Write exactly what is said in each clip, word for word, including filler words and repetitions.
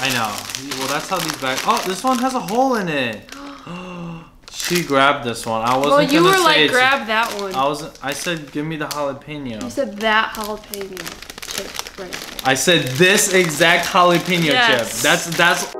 I know. Well, that's how these bags... Oh, this one has a hole in it. She grabbed this one. I wasn't well, you gonna were say like, it's... grab that one. I wasn't. I said, give me the jalapeno. You said that jalapeno chip. Right there. I said this exact jalapeno yes. chip. That's that's.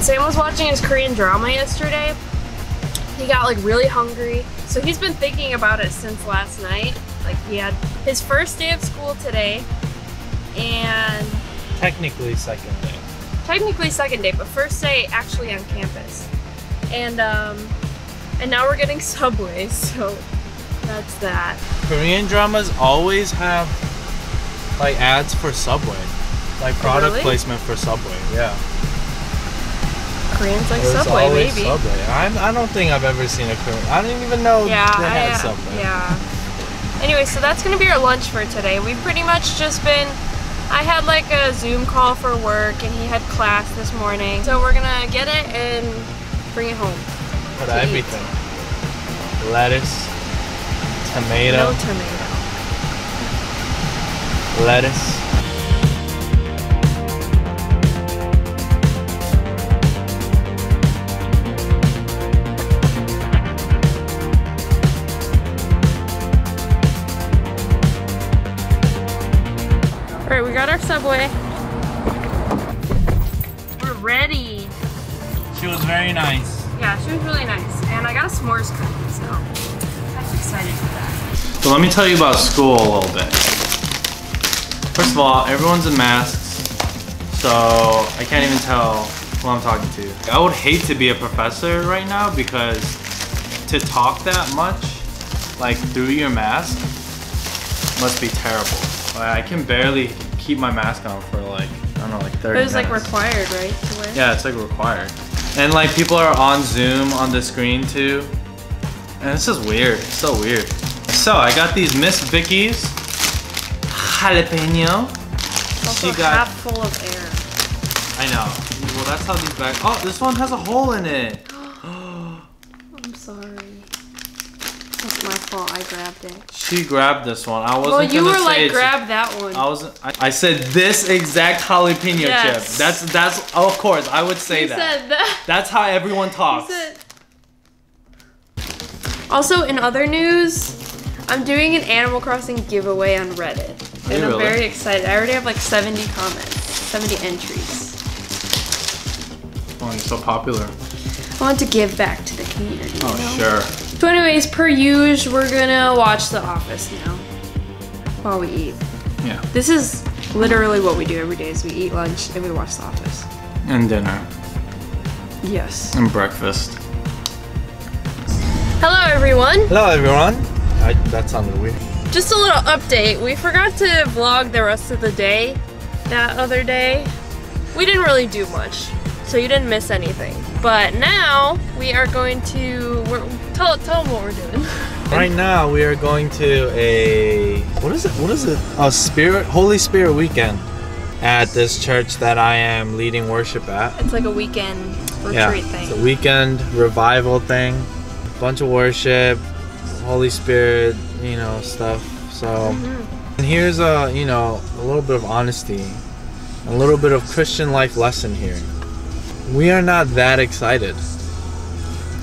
Sam was watching his Korean drama yesterday. He got like really hungry. So he's been thinking about it since last night. Like he had his first day of school today and... Technically second day. Technically second day, but first day actually on campus. And um, and now we're getting Subway, so that's that. Korean dramas always have like ads for Subway. Like product oh, really? placement for Subway, yeah. Koreans like Subway, maybe. Subway. I'm, I don't think I've ever seen a Korean. I didn't even know yeah, they had I, Subway. Yeah. Anyway, so that's going to be our lunch for today. We've pretty much just been... I had like a Zoom call for work and he had class this morning. So we're going to get it and bring it home. Put everything. Eat. Lettuce. Tomato. No tomato. Lettuce. Subway. We're ready. She was very nice. Yeah, she was really nice. And I got a s'mores cookie, so I'm excited for that. So let me tell you about school a little bit. First of all, everyone's in masks, so I can't even tell who I'm talking to. I would hate to be a professor right now because to talk that much, like through your mask, must be terrible. I can barely keep my mask on for like, I don't know, like thirty minutes. It was like required, right? To wear? Yeah, it's like required. And like people are on Zoom on the screen too. And this is weird, it's so weird. So I got these Miss Vickie's jalapeno. Also she got, half full of air. I know, well that's how these bags, oh this one has a hole in it. I'm sorry. It's my fault. I grabbed it. She grabbed this one. I wasn't well, you gonna were say like, grab that one. I wasn't. I, I said this exact jalapeno yes. chip. That's that's. Oh, of course, I would say you that. Said that. That's how everyone talks. Said... Also, in other news, I'm doing an Animal Crossing giveaway on Reddit, and really? I'm very excited. I already have like seventy comments, seventy entries. Oh, you're so popular. I want to give back to the community. Oh, you know? Sure. So anyways, per usual, we're gonna watch The Office now while we eat. Yeah. This is literally what we do every day is we eat lunch and we watch The Office. And dinner. Yes. And breakfast. Hello, everyone. Hello, everyone. I, that sounded weird. Just a little update. We forgot to vlog the rest of the day that other day. We didn't really do much, so you didn't miss anything. But now we are going to we're, tell tell them what we're doing. Right now we are going to a what is it? What is it? A Spirit Holy Spirit weekend at this church that I am leading worship at. It's like a weekend retreat yeah, thing. It's a weekend revival thing. A bunch of worship, Holy Spirit, you know, stuff. So mm-hmm. and here's a you know a little bit of honesty, a little bit of Christian life lesson here. We are not that excited.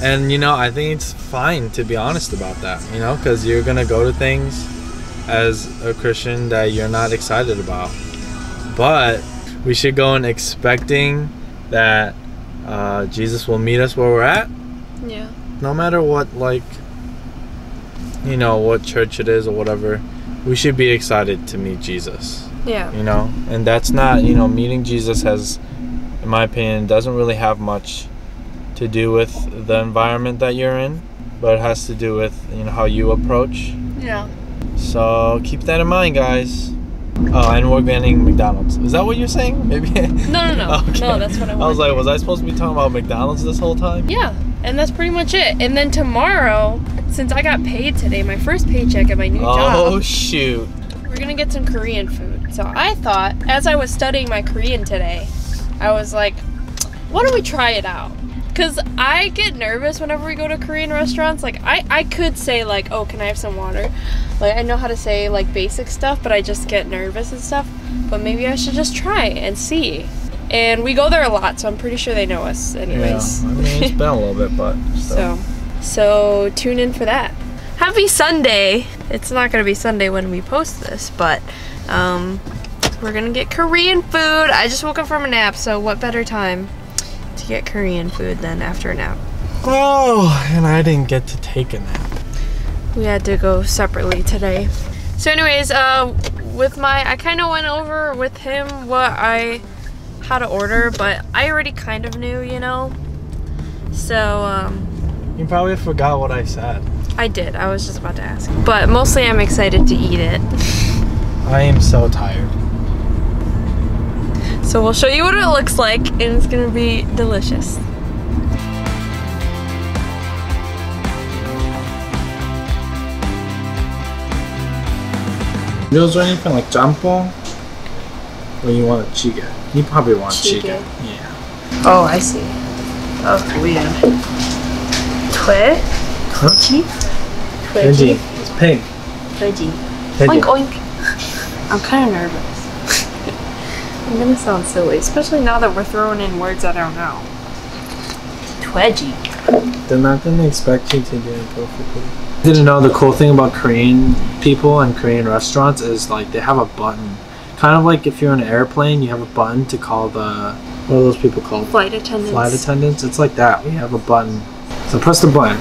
And you know, I think it's fine to be honest about that, you know, because you're gonna go to things as a Christian that you're not excited about. But we should go in expecting that uh, Jesus will meet us where we're at. Yeah. No matter what, like, you know, what church it is or whatever, we should be excited to meet Jesus. Yeah. You know, and that's not, you know, meeting Jesus has, in my opinion, doesn't really have much to do with the environment that you're in, but it has to do with, you know, how you approach. Yeah. So keep that in mind, guys. Oh, and we're banning McDonald's. Is that what you're saying? Maybe. No, no, no. Okay. No, that's what I wanted. I was like, was I supposed to be talking about McDonald's this whole time? Yeah, and that's pretty much it. And then tomorrow, since I got paid today, my first paycheck at my new oh, job. Oh shoot. We're gonna get some Korean food. So I thought, as I was studying my Korean today, I was like, why don't we try it out? Because I get nervous whenever we go to Korean restaurants. Like, I, I could say, like, oh, can I have some water? Like, I know how to say, like, basic stuff, but I just get nervous and stuff. But maybe I should just try and see. And we go there a lot, so I'm pretty sure they know us anyways. Yeah, I mean, it's been a little bit, but... So. so, so tune in for that. Happy Sunday! It's not going to be Sunday when we post this, but um, we're going to get Korean food. I just woke up from a nap, so what better time to get Korean food then after a nap. Oh, and I didn't get to take a nap. We had to go separately today. So anyways, uh, with my, I kind of went over with him what I, how to order, but I already kind of knew, you know? So, um. You probably forgot what I said. I did, I was just about to ask. But mostly I'm excited to eat it. I am so tired. So we'll show you what it looks like, and it's gonna be delicious. Noodles or anything like jjampong? Or you want a jjigae? You probably want jjigae. Yeah. Oh, I see. Oh, weird. Twe? Twe? Twe? It's pig. Twe? Oink oink. I'm kind of nervous. I'm gonna sound silly, especially now that we're throwing in words I don't know. Twedgy. They're not gonna expect you to do it perfectly. Didn't know the cool thing about Korean people and Korean restaurants is like they have a button. Kind of like if you're in an airplane, you have a button to call the, what are those people called? Flight attendants. Flight attendants. It's like that. We have a button. So press the button.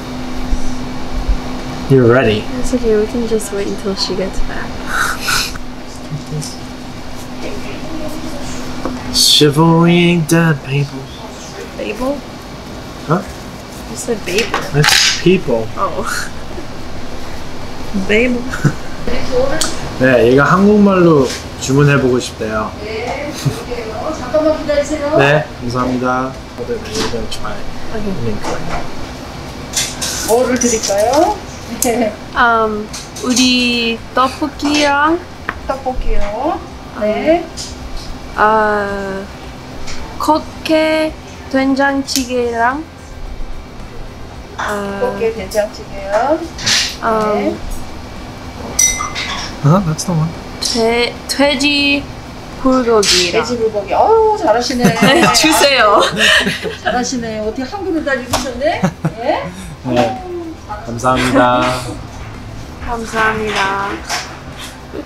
You're ready. It's okay, we can just wait until she gets back. Chivalry ain't dead, people. Babel? Huh? You said Babel. That's people. Oh. Babel. 네, 얘가 한국말로 주문해보고 싶대요. 네, 잠깐만 기다리세요. 네, 감사합니다. 오늘 메뉴를 try. 뭐를 드릴까요? 음, 우리 떡볶이랑 떡볶이요. 네. 아, 겉게 된장찌개랑 아, 겉게 된장찌개요. 아, 네. 어, that's the one. 돼, 돼지 불고기랑. 돼지 불고기. 어우, 잘하시네. 주세요. 잘하시네. 어떻게 한 그릇 다 주셨네? 예? 네. 감사합니다. 감사합니다.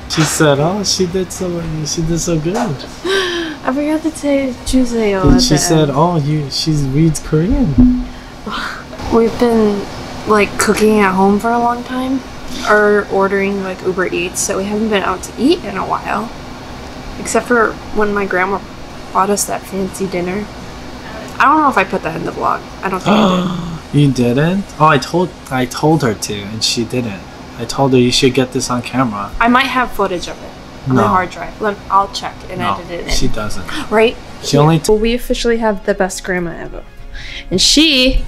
She said, oh, she did so, she did so good. I forgot to say jjigae. And she said, oh, you, she reads Korean. We've been like cooking at home for a long time, or ordering like Uber Eats, so we haven't been out to eat in a while. Except for when my grandma bought us that fancy dinner. I don't know if I put that in the vlog. I don't think I did. You didn't? Oh, I told, I told her to, and she didn't. I told her you should get this on camera. I might have footage of it on no. my hard drive. Let, I'll check and no, edit it in. She doesn't. Right? She yeah. only t well, we officially have the best grandma ever. And she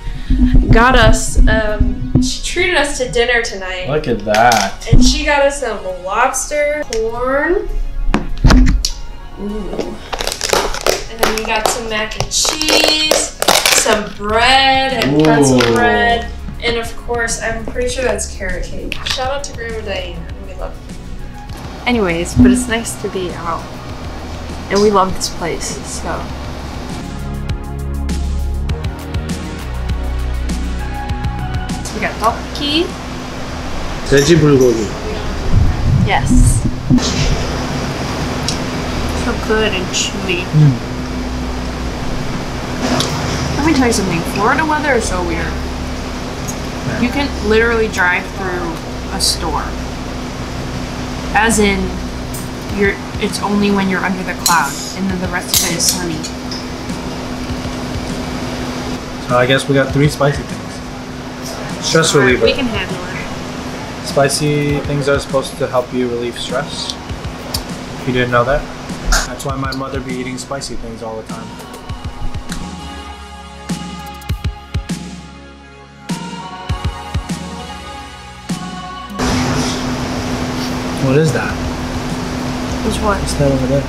got us, um, she treated us to dinner tonight. Look at that. And she got us some lobster, corn. Ooh. And then we got some mac and cheese, some bread and Ooh. pretzel bread. And of course, I'm pretty sure that's carrot cake. Shout out to Grandma Diana, we love it. Anyways, but it's nice to be out. And we love this place, so. So we got tteokbokki. 돼지 불고기. Yes. So good and chewy. Mm. Let me tell you something, Florida weather is so weird. You can literally drive through a store. As in, you're, it's only when you're under the cloud, and then the rest of it is sunny. So I guess we got three spicy things. Stress reliever. We can handle it. Spicy things are supposed to help you relieve stress. If you didn't know that, that's why my mother be eating spicy things all the time. What is that? Which one? It's that over there.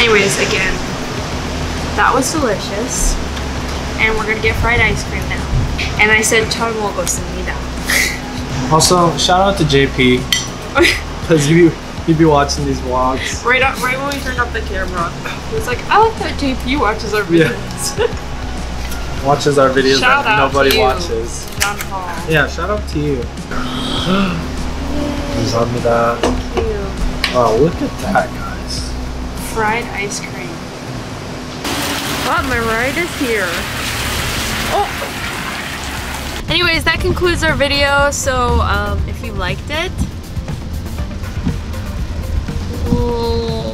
Anyways, again, that was delicious, and we're gonna get fried ice cream now. And I said, John will go send me that. Also, shout out to J P, because you you'd be watching these vlogs. Right up, right when we turned off the camera, he was like, I like that J P watches our videos. Yeah. Watches our videos shout that out nobody to you, watches. John Paul. Yeah, shout out to you. Thank you. Wow, look at that, guys. Fried ice cream. Well, my ride is here. Oh. Anyways, that concludes our video. So um, if you liked it, oh,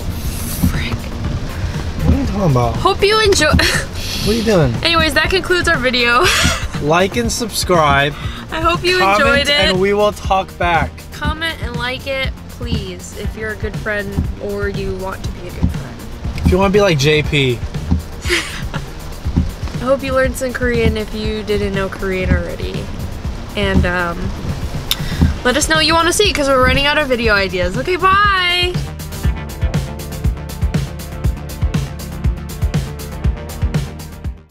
frick. What are you talking about? Hope you enjoy. What are you doing? Anyways, that concludes our video. Like and subscribe. I hope you Comment enjoyed it. And we will talk back. Comment and like it. Please, if you're a good friend or you want to be a good friend. If you want to be like J P. I hope you learned some Korean if you didn't know Korean already. And um, let us know what you want to see because we're running out of video ideas. Okay, bye!